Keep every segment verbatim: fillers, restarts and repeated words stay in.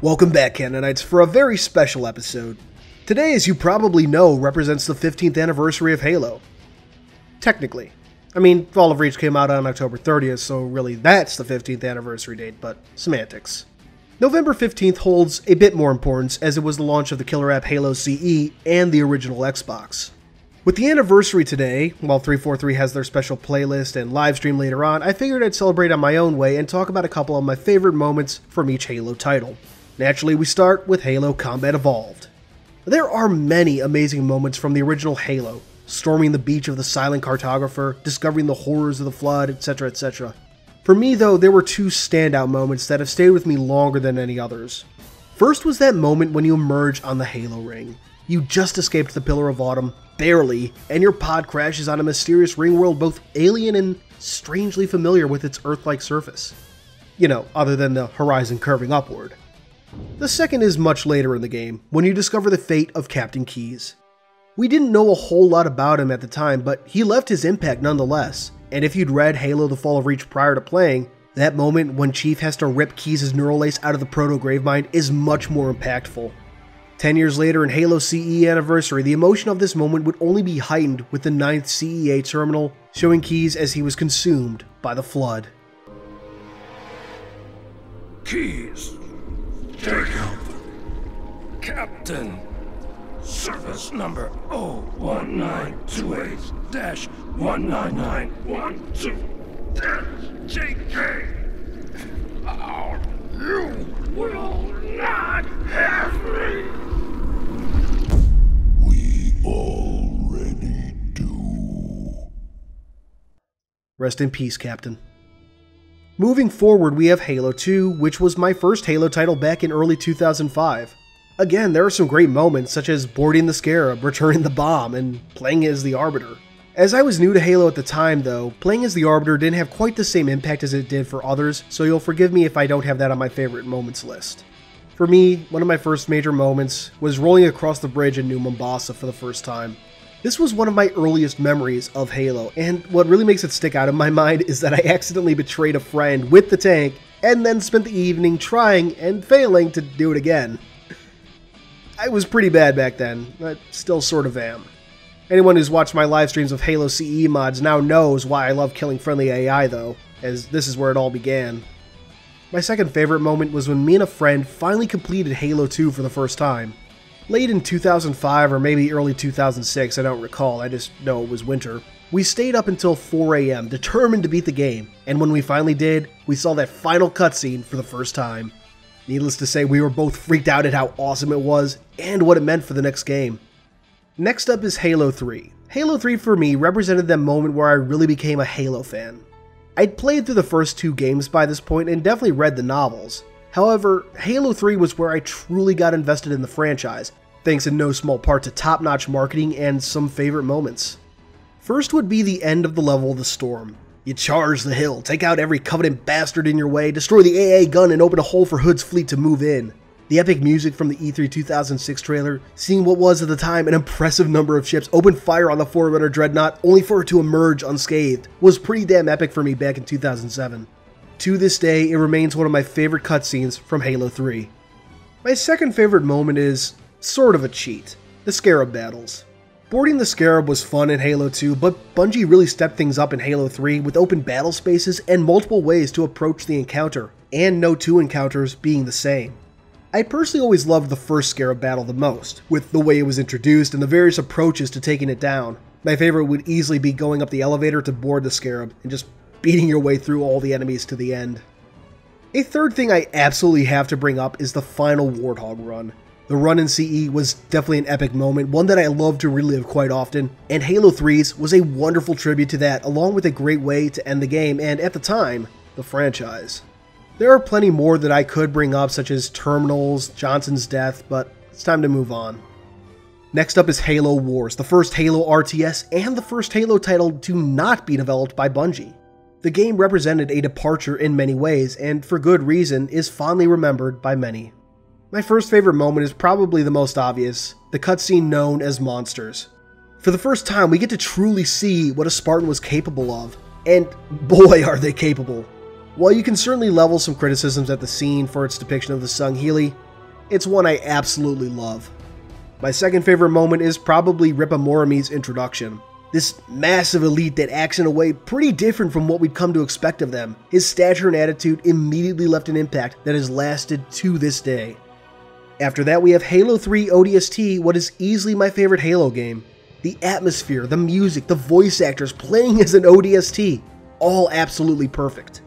Welcome back, Canonites, for a very special episode. Today, as you probably know, represents the fifteenth anniversary of Halo. Technically. I mean, Fall of Reach came out on October thirtieth, so really that's the fifteenth anniversary date, but semantics. November fifteenth holds a bit more importance as it was the launch of the killer app Halo C E and the original Xbox. With the anniversary today, while three forty-three has their special playlist and livestream later on, I figured I'd celebrate on my own way and talk about a couple of my favorite moments from each Halo title. Naturally, we start with Halo Combat Evolved. There are many amazing moments from the original Halo, storming the beach of the Silent Cartographer, discovering the horrors of the Flood, et cetera, et cetera. For me, though, there were two standout moments that have stayed with me longer than any others. First was that moment when you emerge on the Halo Ring. You just escaped the Pillar of Autumn, barely, and your pod crashes on a mysterious ring world both alien and strangely familiar with its Earth-like surface. You know, other than the horizon curving upward. The second is much later in the game, when you discover the fate of Captain Keyes. We didn't know a whole lot about him at the time, but he left his impact nonetheless, and if you'd read Halo: The Fall of Reach prior to playing, that moment when Chief has to rip Keyes' neural lace out of the proto-gravemind is much more impactful. Ten years later in Halo C E Anniversary, the emotion of this moment would only be heightened with the ninth C E A terminal showing Keyes as he was consumed by the Flood. Keyes. Take help. Captain. Service number zero one nine two eight dash one nine nine one two dash J K. Or you will not have me. We already do. Rest in peace, Captain. Moving forward, we have Halo two, which was my first Halo title back in early two thousand five. Again, there are some great moments such as boarding the Scarab, returning the bomb, and playing as the Arbiter. As I was new to Halo at the time though, playing as the Arbiter didn't have quite the same impact as it did for others, so you'll forgive me if I don't have that on my favorite moments list. For me, one of my first major moments was rolling across the bridge in New Mombasa for the first time. This was one of my earliest memories of Halo, and what really makes it stick out in my mind is that I accidentally betrayed a friend with the tank, and then spent the evening trying and failing to do it again. I was pretty bad back then, I still sort of am. Anyone who's watched my live streams of Halo C E mods now knows why I love killing friendly A I though, as this is where it all began. My second favorite moment was when me and a friend finally completed Halo two for the first time. Late in two thousand five or maybe early two thousand six, I don't recall, I just know it was winter. We stayed up until four A M, determined to beat the game, and when we finally did, we saw that final cutscene for the first time. Needless to say, we were both freaked out at how awesome it was, and what it meant for the next game. Next up is Halo three. Halo three for me represented that moment where I really became a Halo fan. I'd played through the first two games by this point and definitely read the novels. However, Halo three was where I truly got invested in the franchise, thanks in no small part to top-notch marketing and some favorite moments. First would be the end of the level of the Storm. You charge the hill, take out every Covenant bastard in your way, destroy the A A gun and open a hole for Hood's fleet to move in. The epic music from the E three two thousand six trailer, seeing what was at the time an impressive number of ships open fire on the Forerunner Dreadnought only for it to emerge unscathed, was pretty damn epic for me back in two thousand seven. To this day, it remains one of my favorite cutscenes from Halo three. My second favorite moment is sort of a cheat, the Scarab battles. Boarding the Scarab was fun in Halo two, but Bungie really stepped things up in Halo three with open battle spaces and multiple ways to approach the encounter, and no two encounters being the same. I personally always loved the first Scarab battle the most, with the way it was introduced and the various approaches to taking it down. My favorite would easily be going up the elevator to board the Scarab and just beating your way through all the enemies to the end. A third thing I absolutely have to bring up is the final Warthog run. The run in C E was definitely an epic moment, one that I love to relive quite often, and Halo three's was a wonderful tribute to that, along with a great way to end the game and, at the time, the franchise. There are plenty more that I could bring up, such as Terminals, Johnson's death, but it's time to move on. Next up is Halo Wars, the first Halo R T S and the first Halo title to not be developed by Bungie. The game represented a departure in many ways, and for good reason, is fondly remembered by many. My first favorite moment is probably the most obvious, the cutscene known as Monsters. For the first time, we get to truly see what a Spartan was capable of, and boy are they capable. While you can certainly level some criticisms at the scene for its depiction of the Sangheili, It's one I absolutely love. My second favorite moment is probably Ripa Morimi's introduction. This massive elite that acts in a way pretty different from what we'd come to expect of them. His stature and attitude immediately left an impact that has lasted to this day. After that, we have Halo three O D S T, what is easily my favorite Halo game. The atmosphere, the music, the voice actors playing as an O D S T, all absolutely perfect.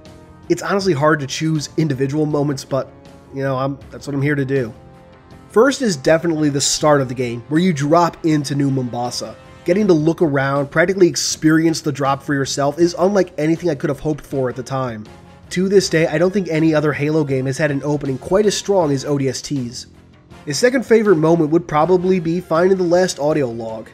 It's honestly hard to choose individual moments, but you know, I'm, that's what I'm here to do. First is definitely the start of the game, where you drop into New Mombasa. Getting to look around, practically experience the drop for yourself, is unlike anything I could have hoped for at the time. To this day, I don't think any other Halo game has had an opening quite as strong as O D S T's. His second favorite moment would probably be finding the last audio log.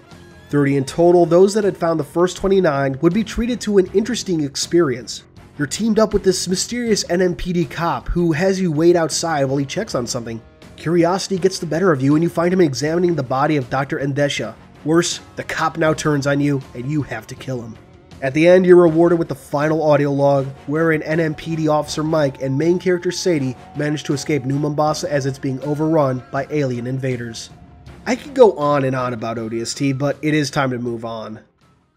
thirty in total, those that had found the first twenty-nine would be treated to an interesting experience. You're teamed up with this mysterious N M P D cop who has you wait outside while he checks on something. Curiosity gets the better of you and you find him examining the body of Doctor Endesha. Worse, the cop now turns on you and you have to kill him. At the end, you're rewarded with the final audio log, wherein N M P D officer Mike and main character Sadie manage to escape New Mombasa as it's being overrun by alien invaders. I could go on and on about O D S T, but it is time to move on.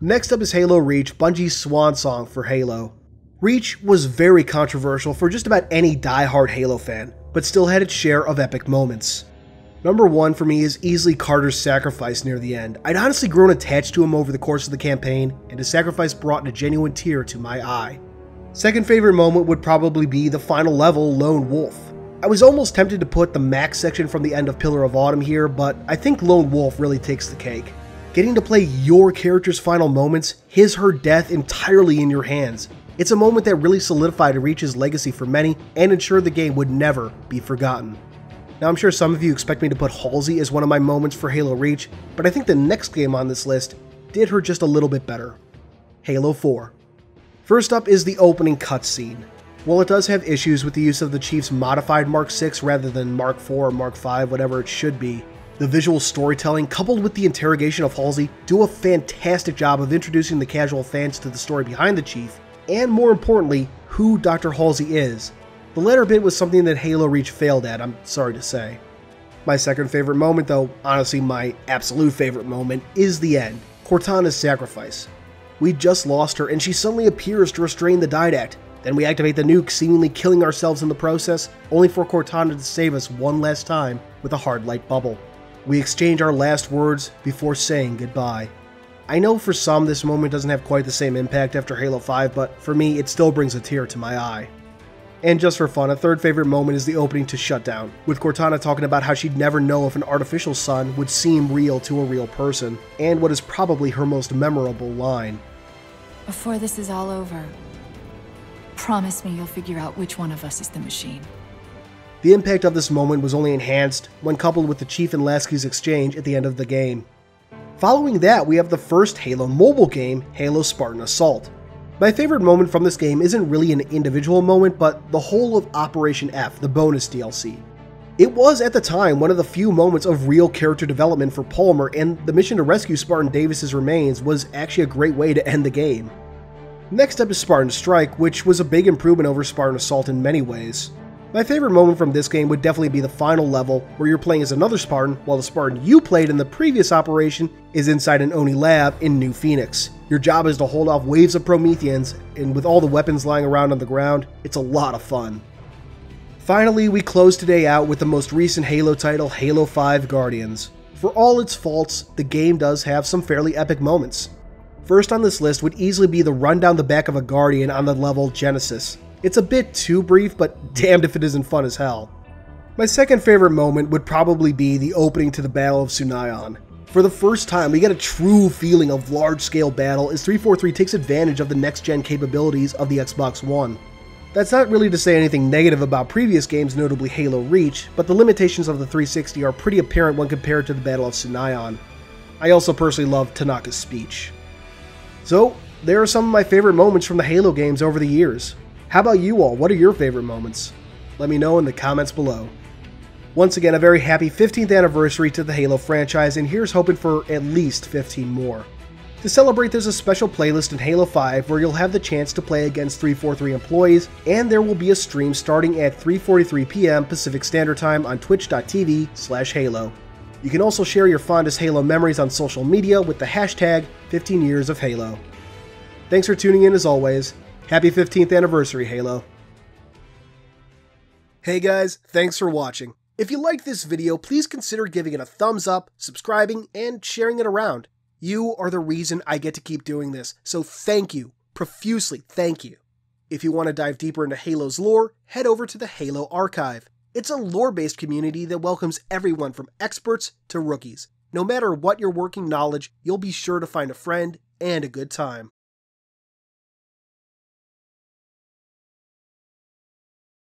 Next up is Halo Reach, Bungie's swan song for Halo. Reach was very controversial for just about any die-hard Halo fan, but still had its share of epic moments. Number one for me is easily Carter's sacrifice near the end. I'd honestly grown attached to him over the course of the campaign, and his sacrifice brought a genuine tear to my eye. Second favorite moment would probably be the final level, Lone Wolf. I was almost tempted to put the max section from the end of Pillar of Autumn here, but I think Lone Wolf really takes the cake. Getting to play your character's final moments, his her death, entirely in your hands. It's a moment that really solidified Reach's legacy for many and ensured the game would never be forgotten. Now, I'm sure some of you expect me to put Halsey as one of my moments for Halo Reach, but I think the next game on this list did her just a little bit better. Halo four. First up is the opening cutscene. While it does have issues with the use of the Chief's modified Mark six rather than Mark four or Mark five, whatever it should be, the visual storytelling coupled with the interrogation of Halsey do a fantastic job of introducing the casual fans to the story behind the Chief, and more importantly, who Doctor Halsey is. The latter bit was something that Halo Reach failed at, I'm sorry to say. My second favorite moment, though, honestly my absolute favorite moment, is the end, Cortana's sacrifice. We just lost her and she suddenly appears to restrain the Didact, then we activate the nuke, seemingly killing ourselves in the process, only for Cortana to save us one last time with a hard light bubble. We exchange our last words before saying goodbye. I know for some this moment doesn't have quite the same impact after Halo five, but for me it still brings a tear to my eye. And just for fun, a third favorite moment is the opening to Shutdown, with Cortana talking about how she'd never know if an artificial sun would seem real to a real person, and what is probably her most memorable line. Before this is all over, promise me you'll figure out which one of us is the machine. The impact of this moment was only enhanced when coupled with the Chief and Lasky's exchange at the end of the game. Following that, we have the first Halo mobile game, Halo Spartan Assault. My favorite moment from this game isn't really an individual moment, but the whole of Operation F, the bonus D L C. It was, at the time, one of the few moments of real character development for Palmer, and the mission to rescue Spartan Davis's remains was actually a great way to end the game. Next up is Spartan Strike, which was a big improvement over Spartan Assault in many ways. My favorite moment from this game would definitely be the final level, where you're playing as another Spartan, while the Spartan you played in the previous operation is inside an Oni lab in New Phoenix. Your job is to hold off waves of Prometheans, and with all the weapons lying around on the ground, it's a lot of fun. Finally, we close today out with the most recent Halo title, Halo five Guardians. For all its faults, the game does have some fairly epic moments. First on this list would easily be the run down the back of a Guardian on the level Genesis. It's a bit too brief, but damned if it isn't fun as hell. My second favorite moment would probably be the opening to the Battle of Sunion. For the first time, we get a true feeling of large-scale battle as three forty-three takes advantage of the next-gen capabilities of the Xbox One. That's not really to say anything negative about previous games, notably Halo Reach, but the limitations of the three sixty are pretty apparent when compared to the Battle of Sunion. I also personally love Tanaka's speech. So, there are some of my favorite moments from the Halo games over the years. How about you all? What are your favorite moments? Let me know in the comments below. Once again, a very happy fifteenth anniversary to the Halo franchise, and here's hoping for at least fifteen more. To celebrate, there's a special playlist in Halo five where you'll have the chance to play against three forty-three employees, and there will be a stream starting at three forty-three p m Pacific Standard Time on twitch dot t v slash halo. You can also share your fondest Halo memories on social media with the hashtag fifteen years of Halo. Thanks for tuning in as always. Happy fifteenth anniversary, Halo. Hey guys, thanks for watching. If you liked this video, please consider giving it a thumbs up, subscribing, and sharing it around. You are the reason I get to keep doing this, so thank you, profusely thank you. If you want to dive deeper into Halo's lore, head over to the Halo Archive. It's a lore-based community that welcomes everyone from experts to rookies. No matter what your working knowledge, you'll be sure to find a friend and a good time.